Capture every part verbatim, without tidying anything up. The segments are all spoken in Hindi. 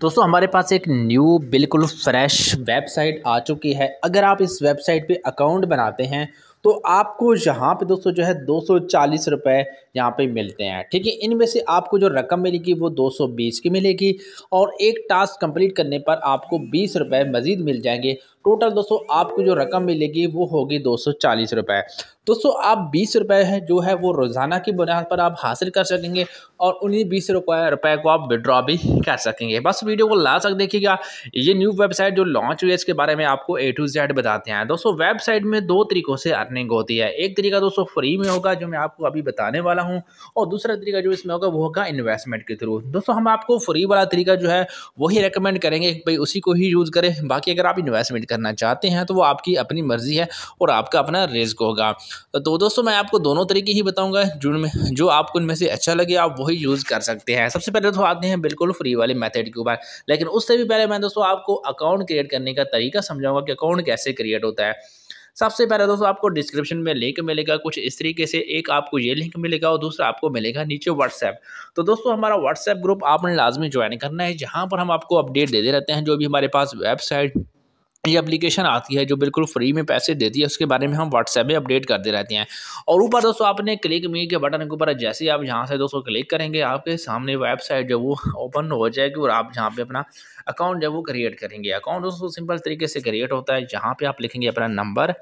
दोस्तों हमारे पास एक न्यू बिल्कुल फ्रेश वेबसाइट आ चुकी है। अगर आप इस वेबसाइट पे अकाउंट बनाते हैं तो आपको यहाँ पे दोस्तों जो है दो सौ चालीस रुपये यहाँ पर मिलते हैं, ठीक है। इनमें से आपको जो रकम मिलेगी वो दो सौ बीस की मिलेगी और एक टास्क कंप्लीट करने पर आपको बीस रुपये मज़ीद मिल जाएंगे। टोटल दोस्तों आपको जो रकम मिलेगी वो होगी दो सौ चालीस रुपये। दोस्तों आप बीस रुपये है जो है वो रोज़ाना की बुनियाद पर आप हासिल कर सकेंगे और उन्हीं बीस रुपये रुपये को आप विड्रॉ भी कर सकेंगे। बस वीडियो को लास्ट तक देखिएगा। ये न्यू वेबसाइट जो लॉन्च हुई है इसके बारे में आपको ए टू जेड बताते हैं। दोस्तों वेबसाइट में दो तरीक़ों से अर्निंग होती है। एक तरीका दोस्तों फ्री में होगा जो मैं आपको अभी बताने वाला हूँ और दूसरा तरीका जो इसमें होगा वो होगा इन्वेस्टमेंट के थ्रू। दोस्तों हम आपको फ्री वाला तरीका जो है वही रेकमेंड करेंगे, भाई उसी को ही यूज़ करें। बाकी अगर आप इन्वेस्टमेंट करना चाहते हैं तो वो आपकी अपनी मर्जी है और आपका अपना रिस्क होगा। तो दोस्तों मैं आपको दोनों तरीके ही बताऊंगा, जिनमें जो आपको इनमें से अच्छा लगे आप वही यूज़ कर सकते हैं। सबसे पहले तो आते हैं बिल्कुल फ्री वाले मेथड के ऊपर, लेकिन उससे भी पहले मैं दोस्तों आपको अकाउंट क्रिएट करने का तरीका समझाऊंगा कि अकाउंट कैसे क्रिएट होता है। सबसे पहले दोस्तों आपको डिस्क्रिप्शन में लिंक मिलेगा कुछ इस तरीके से, एक आपको ये लिंक मिलेगा और दूसरा आपको मिलेगा नीचे व्हाट्सएप। तो दोस्तों हमारा व्हाट्सएप ग्रुप आपने लाजमी ज्वाइन करना है, जहाँ पर हम आपको अपडेट देते रहते हैं। जो भी हमारे पास वेबसाइट ये एप्लीकेशन आती है जो बिल्कुल फ्री में पैसे देती है उसके बारे में हम व्हाट्सएप में अपडेट करते रहते हैं। और ऊपर दोस्तों आपने क्लिक मी के बटन के ऊपर जैसे ही आप यहाँ से दोस्तों क्लिक करेंगे आपके सामने वेबसाइट जो वो ओपन हो जाएगी और आप यहाँ पे अपना अकाउंट जो वो क्रिएट करेंगे। अकाउंट दोस्तों सिंपल तरीके से क्रिएट होता है, जहाँ पर आप लिखेंगे अपना नंबर,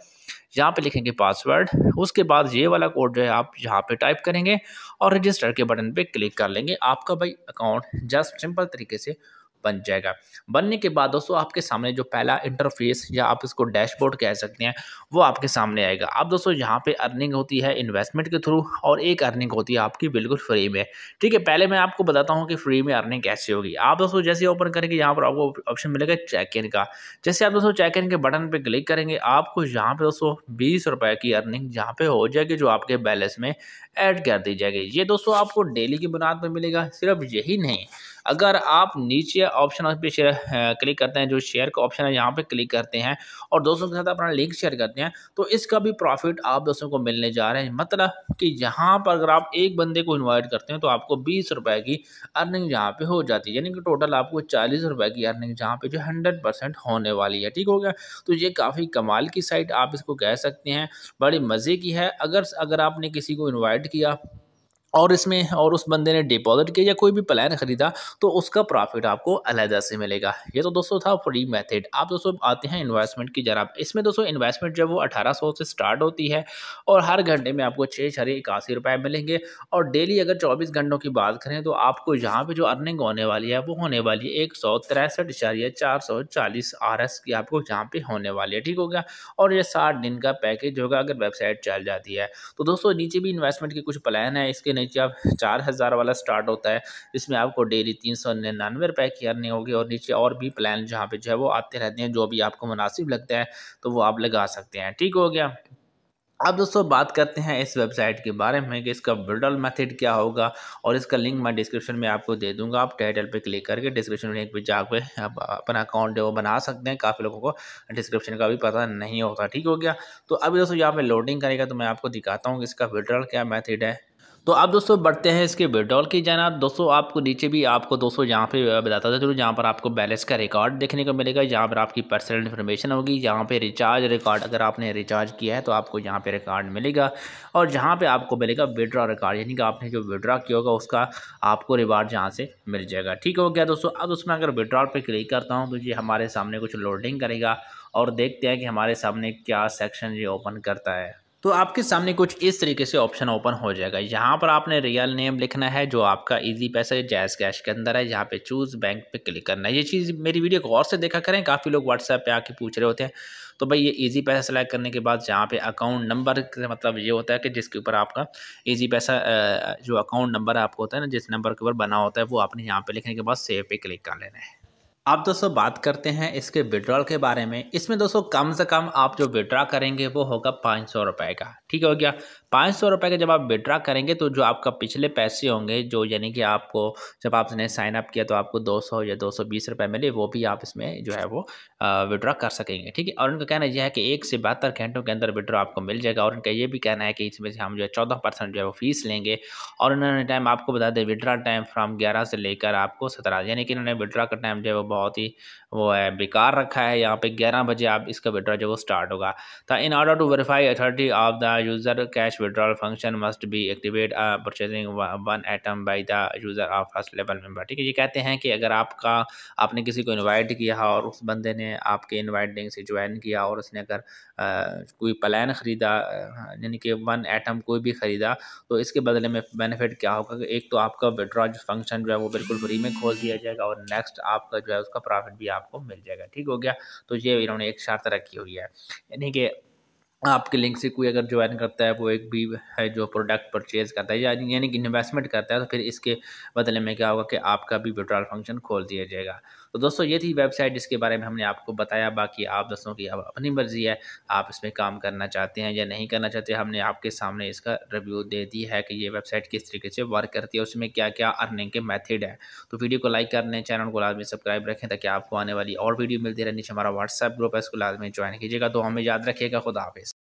यहाँ पे लिखेंगे पासवर्ड, उसके बाद ये वाला कोड जो है आप यहाँ पे टाइप करेंगे और रजिस्टर के बटन पर क्लिक कर लेंगे। आपका भाई अकाउंट जस्ट सिंपल तरीके से बन जाएगा। बनने के बाद दोस्तों आपके सामने जो पहला इंटरफेस या आप इसको डैशबोर्ड कह सकते हैं वो आपके सामने आएगा। आप दोस्तों यहाँ पे अर्निंग होती है इन्वेस्टमेंट के थ्रू और एक अर्निंग होती है आपकी बिल्कुल फ्री में, ठीक है। पहले मैं आपको बताता हूँ कि फ्री में अर्निंग कैसे होगी। आप दोस्तों जैसे ओपन करेंगे यहाँ पर आपको ऑप्शन मिलेगा चेक इन का। जैसे आप दोस्तों चेक इन के बटन पर क्लिक करेंगे आपको यहाँ पर दोस्तों बीस रुपये की अर्निंग यहाँ पर हो जाएगी जो आपके बैलेंस में ऐड कर दी जाएगी। ये दोस्तों आपको डेली की बुनियाद पर मिलेगा। सिर्फ यही नहीं, अगर आप नीचे ऑप्शन पे शेयर क्लिक करते हैं, जो शेयर का ऑप्शन है यहाँ पे क्लिक करते हैं और दोस्तों के साथ अपना लिंक शेयर करते हैं तो इसका भी प्रॉफिट आप दोस्तों को मिलने जा रहे हैं। मतलब कि यहाँ पर अगर आप एक बंदे को इन्वाइट करते हैं तो आपको बीस रुपए की अर्निंग यहाँ पे हो जाती है, यानी कि टोटल आपको चालीस रुपए की अर्निंग जहाँ पे जो हंड्रेड परसेंट होने वाली है, ठीक हो गया। तो ये काफ़ी कमाल की साइट आप इसको कह सकते हैं, बड़ी मज़े की है। अगर अगर आपने किसी को इन्वाइट किया और इसमें और उस बंदे ने डिपॉजिट किया या कोई भी प्लान ख़रीदा तो उसका प्रॉफिट आपको अलहदा से मिलेगा। ये तो दोस्तों था फ्री मेथड। आप दोस्तों आते हैं इन्वेस्टमेंट की जरा। इसमें दोस्तों इन्वेस्टमेंट जब वो अठारह सौ से स्टार्ट होती है और हर घंटे में आपको छः छः इक्यासी रुपये मिलेंगे और डेली अगर चौबीस घंटों की बात करें तो आपको यहाँ पर जो अर्निंग होने वाली है वो होने वाली है एक सौ तिरसठ इशारिया चार सौ चालीस आर एस की आपको यहाँ पर होने वाली है, ठीक हो गया। और ये साठ दिन का पैकेज होगा अगर वेबसाइट चल जाती है तो। दोस्तों नीचे भी इन्वेस्टमेंट के कुछ प्लान है, इसके नीचे आप चार हज़ार वाला स्टार्ट होता है इसमें आपको डेली तीन सौ निन्यानवे रुपये की अर्निंग होगी और नीचे और भी प्लान जहाँ पे जो है वो आते रहते हैं, जो भी आपको मुनासिब लगता है तो वो आप लगा सकते हैं, ठीक हो गया। अब दोस्तों बात करते हैं इस वेबसाइट के बारे में कि इसका विड्रॉल मेथड क्या होगा और इसका लिंक मैं डिस्क्रिप्शन में आपको दे दूंगा। आप टाइटल पे क्लिक करके डिस्क्रिप्शन लिंक पे जाकर आप अपना अकाउंट वो बना सकते हैं। काफ़ी लोगों को डिस्क्रिप्शन का भी पता नहीं होता, ठीक हो गया। तो अभी दोस्तों यहाँ पर लोडिंग करेगा तो मैं आपको दिखाता हूँ कि इसका विड्रॉल क्या मेथड है। तो आप दोस्तों बढ़ते हैं इसके विड्रॉल की जाना। दोस्तों आपको नीचे भी आपको दोस्तों यहाँ पे बताता था, चलो जहाँ पर आपको बैलेंस का रिकॉर्ड देखने को मिलेगा, जहाँ पर आपकी पर्सनल इन्फॉर्मेशन होगी, यहाँ पे रिचार्ज रिकॉर्ड अगर आपने रिचार्ज किया है तो आपको यहाँ पे रिकॉर्ड मिलेगा और जहाँ पे आपको मिलेगा विड्रॉ रिकॉर्ड, यानी कि आपने जो विड्रॉ किया होगा उसका आपको रिवार्ड यहाँ से मिल जाएगा, ठीक हो गया। दोस्तों अब उसमें अगर विड्रॉल पर क्लिक करता हूँ तो ये हमारे सामने कुछ लोडिंग करेगा और देखते हैं कि हमारे सामने क्या सेक्शन ये ओपन करता है। तो आपके सामने कुछ इस तरीके से ऑप्शन ओपन हो जाएगा। यहाँ पर आपने रियल नेम लिखना है जो आपका इजी पैसा जैज़ कैश के अंदर है, यहाँ पे चूज़ बैंक पे क्लिक करना है। ये चीज़ मेरी वीडियो को और से देखा करें, काफ़ी लोग व्हाट्सएप पे आके पूछ रहे होते हैं। तो भाई ये इजी पैसा सेलेक्ट करने के बाद यहाँ पे अकाउंट नंबर मतलब ये होता है कि जिसके ऊपर आपका इजी पैसा जो अकाउंट नंबर आपको होता है ना, जिस नंबर के ऊपर बना होता है वो आपने यहाँ पर लिखने के बाद सेव पे क्लिक कर लेना है। आप दोस्तों बात करते हैं इसके विड्रॉल के बारे में। इसमें दोस्तों कम से कम आप जो विड्रॉ करेंगे वो होगा पाँच सौ रुपये का, ठीक हो गया। पाँच सौ रुपये का जब आप विड्रा करेंगे तो जो आपका पिछले पैसे होंगे जो यानी कि आपको जब आपने साइन अप किया तो आपको दो सौ या दो सौ बीस रुपये मिले, वो भी आप इसमें जो है वो विड्रा कर सकेंगे। ठीक है, और उनका कहना यह है कि एक से बहत्तर घंटों के अंदर विड्रा आपको मिल जाएगा। और उनका ये भी कहना है कि इसमें से हम जो है चौदह परसेंट जो है वो फीस लेंगे। और उन्होंने टाइम आपको बता दें विड्रा टाइम फ्राम ग्यारह से लेकर आपको सत्रह, यानी कि इन्होंने विड्रा का टाइम जो है वो बहुत ही वो है बेकार रखा है। यहाँ पे ग्यारह बजे आप इसका विड्रा जो वो स्टार्ट होगा। तो in order to verify authority of the user cash withdrawal function must be activate purchasing one item by the user of first level member. ठीक है, ये कहते हैं कि अगर आपका आपने किसी को इनवाइट किया और उस बंदे ने आपके इनवाइट लिंक से ज्वाइन किया और उसने अगर आ, कोई प्लान ख़रीदा यानी कि वन आइटम कोई भी ख़रीदा तो इसके बदले में बेनिफिट क्या होगा कि एक तो आपका विड्रॉ फंक्शन जो है वो बिल्कुल फ्री में खोल दिया जाएगा और नेक्स्ट आपका जो है उसका प्रॉफिट भी आपको मिल जाएगा। ठीक हो गया, तो ये इन्होंने एक शर्त रखी हुई है यानी कि आपके लिंक से कोई अगर ज्वाइन करता है वो एक भी है जो प्रोडक्ट परचेज़ करता है यानी कि इन्वेस्टमेंट करता है तो फिर इसके बदले में क्या होगा कि आपका भी विड्रॉल फंक्शन खोल दिया जाएगा। तो दोस्तों ये थी वेबसाइट जिसके बारे में हमने आपको बताया। बाकी आप दोस्तों की अब अपनी मर्ज़ी है आप इसमें काम करना चाहते हैं या नहीं करना चाहते। हमने आपके सामने इसका रिव्यू दे दी है कि ये वेबसाइट किस तरीके से वर्क करती है, उसमें क्या क्या अर्निंग के मेथड है। तो वीडियो को लाइक कर लें, चैनल को लाजमी सब्सक्राइब रखें ताकि आपको आने वाली और वीडियो मिलती रहे। नीचे हमारा व्हाट्सएप ग्रुप है, इसको लाजमी ज्वाइन कीजिएगा। तो हमें याद रखिएगा। खुदा हाफिज़।